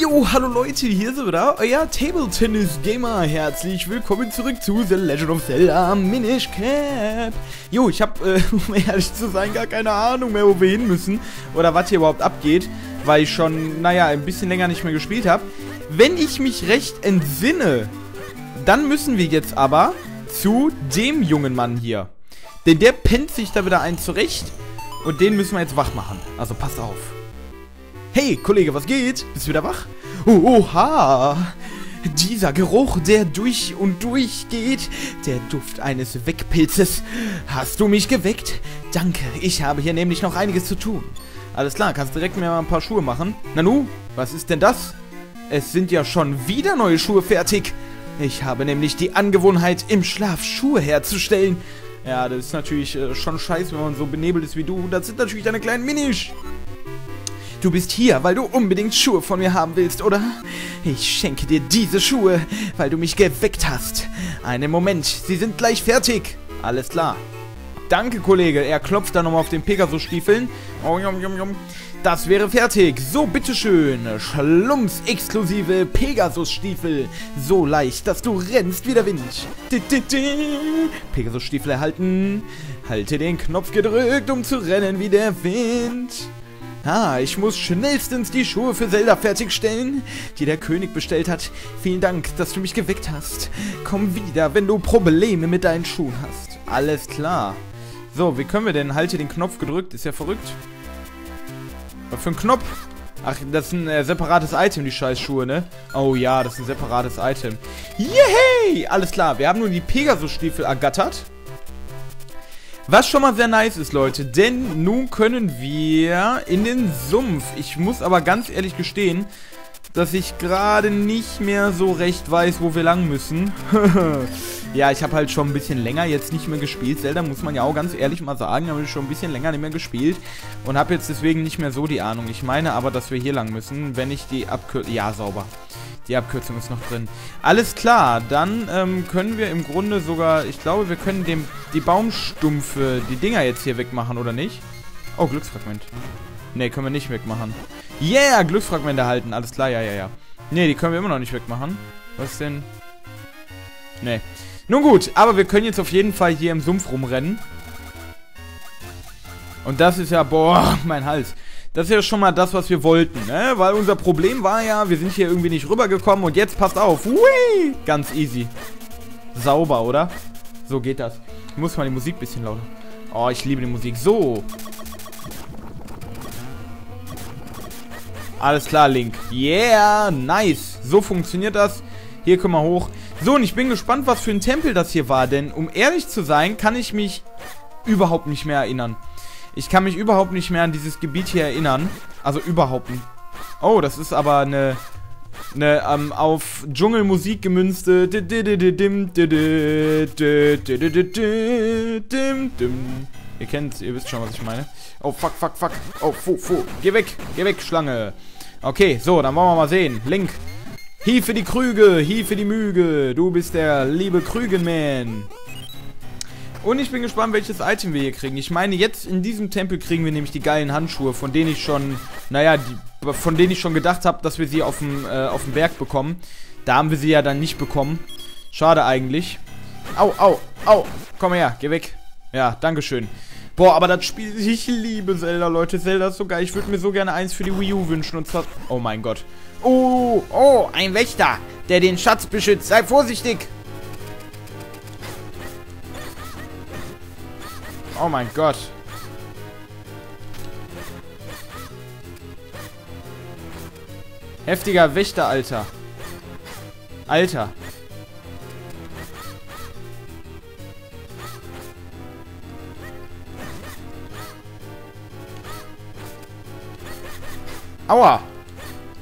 Jo, hallo Leute, hier sind wir da, euer Table Tennis Gamer. Herzlich willkommen zurück zu The Legend of Zelda Minish Cap. Jo, ich habe, um ehrlich zu sein, gar keine Ahnung mehr, wo wir hin müssen oder was hier überhaupt abgeht, weil ich schon, naja, ein bisschen länger nicht mehr gespielt habe. Wenn ich mich recht entsinne, dann müssen wir jetzt aber zu dem jungen Mann hier. Denn der pennt sich da wieder ein zurecht und den müssen wir jetzt wach machen. Also passt auf. Hey, Kollege, was geht? Bist du wieder wach? Oha! Dieser Geruch, der durch und durch geht. Der Duft eines Wegpilzes. Hast du mich geweckt? Danke, ich habe hier nämlich noch einiges zu tun. Alles klar, kannst direkt mir mal ein paar Schuhe machen. Nanu, was ist denn das? Es sind ja schon wieder neue Schuhe fertig. Ich habe nämlich die Angewohnheit, im Schlaf Schuhe herzustellen. Ja, das ist natürlich schon scheiße, wenn man so benebelt ist wie du. Das sind natürlich deine kleinen Minisch. Du bist hier, weil du unbedingt Schuhe von mir haben willst, oder? Ich schenke dir diese Schuhe, weil du mich geweckt hast. Einen Moment, sie sind gleich fertig. Alles klar. Danke, Kollege. Er klopft dann nochmal auf den Pegasus-Stiefeln. Oh, jum, jum, jum. Das wäre fertig. So, bitteschön. Schlumps exklusive Pegasus-Stiefel. So leicht, dass du rennst wie der Wind. Pegasus-Stiefel erhalten. Halte den Knopf gedrückt, um zu rennen wie der Wind. Ah, ich muss schnellstens die Schuhe für Zelda fertigstellen, die der König bestellt hat. Vielen Dank, dass du mich geweckt hast. Komm wieder, wenn du Probleme mit deinen Schuhen hast. Alles klar. So, wie können wir denn? Halte den Knopf gedrückt, ist ja verrückt. Was für ein Knopf? Ach, das ist ein separates Item, die Scheißschuhe, ne? Oh ja, das ist ein separates Item. Yay! Alles klar, wir haben nun die Pegasus-Stiefel ergattert. Was schon mal sehr nice ist, Leute, denn nun können wir in den Sumpf. Ich muss aber ganz ehrlich gestehen, dass ich gerade nicht mehr so recht weiß, wo wir lang müssen. Ja, ich habe halt schon ein bisschen länger jetzt nicht mehr gespielt. Zelda muss man ja auch ganz ehrlich mal sagen, habe ich schon ein bisschen länger nicht mehr gespielt und habe jetzt deswegen nicht mehr so die Ahnung. Ich meine aber, dass wir hier lang müssen, wenn ich die Abkürzung... Ja, sauber. Die Abkürzung ist noch drin. Alles klar, dann können wir im Grunde sogar, ich glaube, wir können die Baumstumpfe, die Dinger jetzt hier wegmachen, oder nicht? Oh, Glücksfragment. Ne, können wir nicht wegmachen. Yeah, Glücksfragment erhalten. Alles klar, ja, ja, ja. Ne, die können wir immer noch nicht wegmachen. Was denn? Ne. Nun gut, aber wir können jetzt auf jeden Fall hier im Sumpf rumrennen. Und das ist ja, boah, mein Hals. Das ist ja schon mal das, was wir wollten, ne? Weil unser Problem war ja, wir sind hier irgendwie nicht rübergekommen und jetzt passt auf. Hui! Ganz easy. Sauber, oder? So geht das. Ich muss mal die Musik ein bisschen lauter. Oh, ich liebe die Musik. So. Alles klar, Link. Yeah, nice. So funktioniert das. Hier können wir hoch. So, und ich bin gespannt, was für ein Tempel das hier war, denn um ehrlich zu sein, kann ich mich überhaupt nicht mehr erinnern. Ich kann mich überhaupt nicht mehr an dieses Gebiet hier erinnern. Also überhaupt nicht. Oh, das ist aber eine auf Dschungelmusik gemünzte. Ihr kennt, ihr wisst schon, was ich meine. Oh, fuck, fuck, fuck. Oh, fu, fu. Geh weg, Schlange. Okay, so, dann wollen wir mal sehen. Link. Hiefe die Krüge, hiefe die Müge. Du bist der liebe Krügenman. Und ich bin gespannt, welches Item wir hier kriegen. Ich meine, jetzt in diesem Tempel kriegen wir nämlich die geilen Handschuhe, von denen ich schon, naja, von denen ich schon gedacht habe, dass wir sie auf dem Berg bekommen. Da haben wir sie ja dann nicht bekommen. Schade eigentlich. Au, au, au. Komm her, geh weg. Ja, dankeschön. Boah, aber das Spiel, ich liebe Zelda, Leute. Zelda ist so geil. Ich würde mir so gerne eins für die Wii U wünschen. Und zwar, oh mein Gott. Oh, oh, ein Wächter, der den Schatz beschützt. Sei vorsichtig. Oh mein Gott. Heftiger Wächter, Alter. Alter. Aua.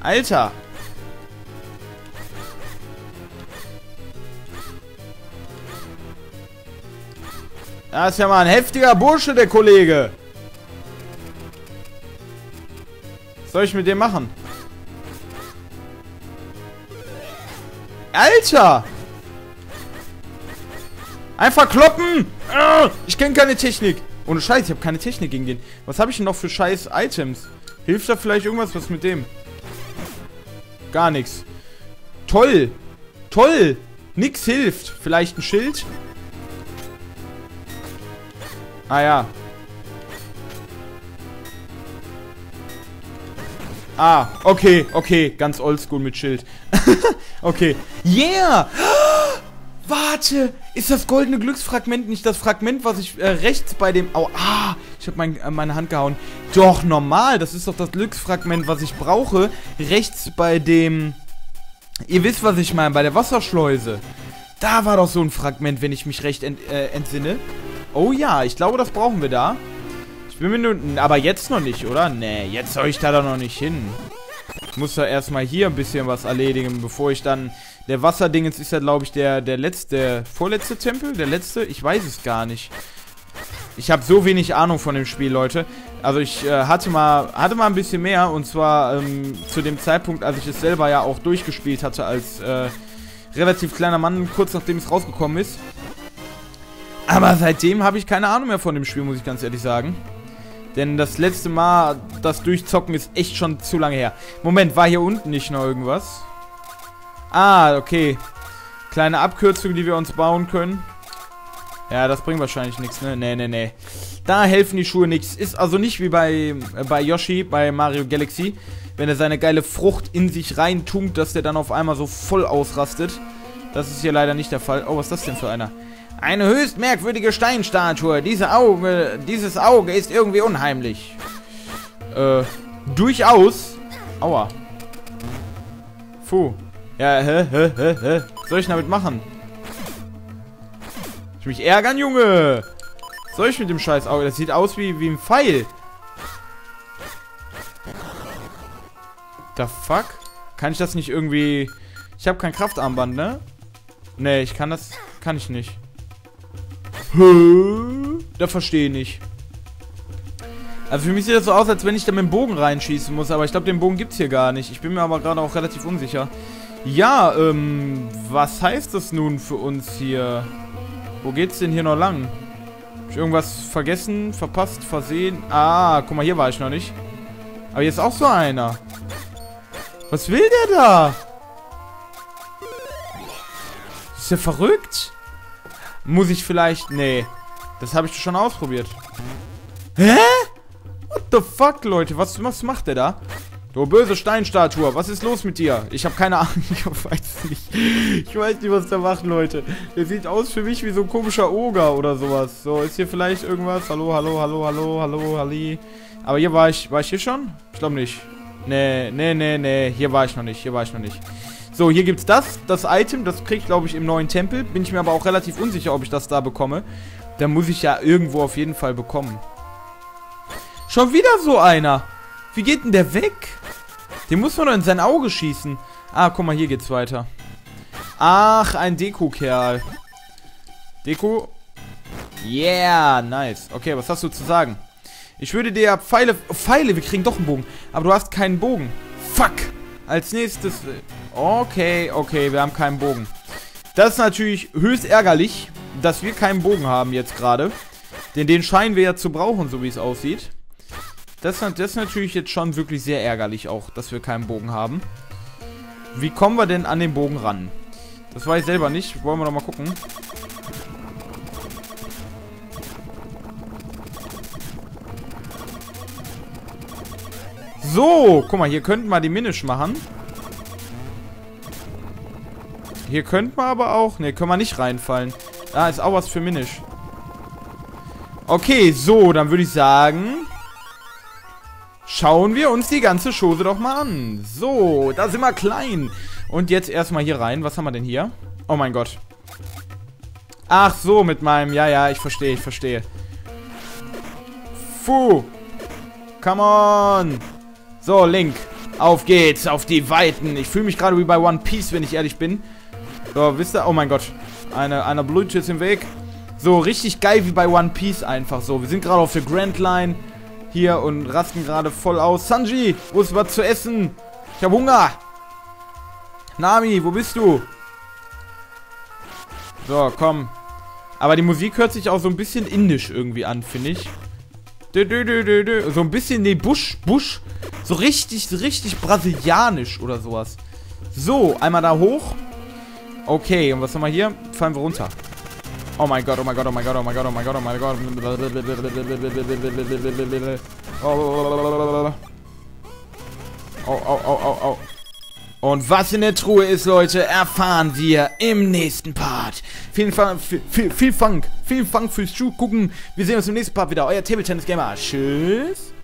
Alter. Das ist ja mal ein heftiger Bursche, der Kollege. Was soll ich mit dem machen? Alter! Einfach kloppen! Ich kenne keine Technik. Ohne Scheiß, ich habe keine Technik gegen den. Was habe ich denn noch für scheiß Items? Hilft da vielleicht irgendwas? Was mit dem? Gar nichts. Toll. Toll. Nix hilft. Vielleicht ein Schild? Ah ja. Ah, okay, okay. Ganz oldschool mit Schild. Okay. Yeah! Warte! Ist das goldene Glücksfragment nicht das Fragment, was ich rechts bei dem... Au, ah! Ich habe meine Hand gehauen. Doch, normal. Das ist doch das Glücksfragment, was ich brauche. Rechts bei dem... Ihr wisst, was ich meine. Bei der Wasserschleuse. Da war doch so ein Fragment, wenn ich mich recht entsinne. Oh ja, ich glaube, das brauchen wir da. Ich bin mir nur... Aber jetzt noch nicht, oder? Nee, jetzt soll ich da doch noch nicht hin. Ich muss da erstmal hier ein bisschen was erledigen, bevor ich dann... Der Wasserdingens ist ja, glaube ich, der vorletzte Tempel? Der letzte? Ich weiß es gar nicht. Ich habe so wenig Ahnung von dem Spiel, Leute. Also ich hatte mal ein bisschen mehr. Und zwar zu dem Zeitpunkt, als ich es selber ja auch durchgespielt hatte, als relativ kleiner Mann, kurz nachdem es rausgekommen ist. Aber seitdem habe ich keine Ahnung mehr von dem Spiel, muss ich ganz ehrlich sagen. Denn das letzte Mal, das Durchzocken ist echt schon zu lange her. Moment, war hier unten nicht noch irgendwas? Ah, okay. Kleine Abkürzung, die wir uns bauen können. Ja, das bringt wahrscheinlich nichts, ne? Nee, nee, nee. Da helfen die Schuhe nichts. Ist also nicht wie bei Yoshi, bei Mario Galaxy. Wenn er seine geile Frucht in sich reintunkt, dass der dann auf einmal so voll ausrastet. Das ist hier leider nicht der Fall. Oh, was ist das denn für einer? Eine höchst merkwürdige Steinstatue. Dieses Auge ist irgendwie unheimlich. Durchaus. Aua. Puh. Ja, hä? Was soll ich damit machen? Ich mich ärgern, Junge! Was soll ich mit dem scheiß Auge? Das sieht aus wie ein Pfeil. The fuck? Kann ich das nicht irgendwie... Ich habe kein Kraftarmband, ne? Ne, ich kann das... Kann ich nicht. Hä? Da verstehe ich nicht. Also für mich sieht das so aus, als wenn ich da mit dem Bogen reinschießen muss. Aber ich glaube, den Bogen gibt's hier gar nicht. Ich bin mir aber gerade auch relativ unsicher. Ja, was heißt das nun für uns hier? Wo geht's denn hier noch lang? Hab ich irgendwas vergessen, verpasst, versehen? Ah, guck mal, hier war ich noch nicht. Aber hier ist auch so einer. Was will der da? Ist der verrückt? Muss ich vielleicht... Nee, das habe ich schon ausprobiert. Hä? What the fuck, Leute? Was macht der da? Du böse Steinstatue, was ist los mit dir? Ich habe keine Ahnung, ich weiß nicht, was der macht, Leute. Der sieht aus für mich wie so ein komischer Oger oder sowas. So, ist hier vielleicht irgendwas? Hallo. Aber hier war ich hier schon? Ich glaube nicht. Nee, hier war ich noch nicht. So, hier gibt's das Item, das krieg ich, glaube ich, im neuen Tempel. Bin ich mir aber auch relativ unsicher, ob ich das da bekomme. Da muss ich ja irgendwo auf jeden Fall bekommen. Schon wieder so einer. Wie geht denn der weg? Den muss man doch in sein Auge schießen. Ah, guck mal, hier geht's weiter. Ach, ein Deko-Kerl. Deko. Yeah, nice. Okay, was hast du zu sagen? Ich würde dir Pfeile... Pfeile, wir kriegen doch einen Bogen. Aber du hast keinen Bogen. Fuck. Als nächstes... Okay, wir haben keinen Bogen. Das ist natürlich höchst ärgerlich, dass wir keinen Bogen haben jetzt gerade. Denn den scheinen wir ja zu brauchen, so wie es aussieht. Das ist natürlich jetzt schon wirklich sehr ärgerlich auch, dass wir keinen Bogen haben. Wie kommen wir denn an den Bogen ran? Das weiß ich selber nicht. Wollen wir doch mal gucken. So, guck mal, hier könnten wir die Minish machen. Hier könnten wir aber auch... Ne, können wir nicht reinfallen. Da ist auch was für Minish. Okay, so, dann würde ich sagen... Schauen wir uns die ganze Chose doch mal an. So, da sind wir klein. Und jetzt erstmal hier rein. Was haben wir denn hier? Oh mein Gott. Ach so, mit meinem... Ja, ich verstehe. Puh. Come on. So, Link. Auf geht's, auf die Weiten. Ich fühle mich gerade wie bei One Piece, wenn ich ehrlich bin. So, wisst ihr? Oh mein Gott. Eine Blutschütze ist im Weg. So, richtig geil wie bei One Piece einfach so. Wir sind gerade auf der Grand Line. Hier und rasten gerade voll aus. Sanji, wo ist was zu essen? Ich habe Hunger. Nami, wo bist du? So, komm. Aber die Musik hört sich auch so ein bisschen indisch irgendwie an, finde ich. So ein bisschen, nee, Busch. So richtig brasilianisch oder sowas. So, einmal da hoch. Okay, und was haben wir hier? Fallen wir runter. Oh mein Gott, oh mein Gott, oh mein Gott, oh mein Gott, oh mein Gott, oh mein Gott. Au, au, au, au, au. Und was in der Truhe ist, Leute, erfahren wir im nächsten Part. Viel Funk fürs Zugucken. Wir sehen uns im nächsten Part wieder. Euer Table Tennis Gamer. Tschüss.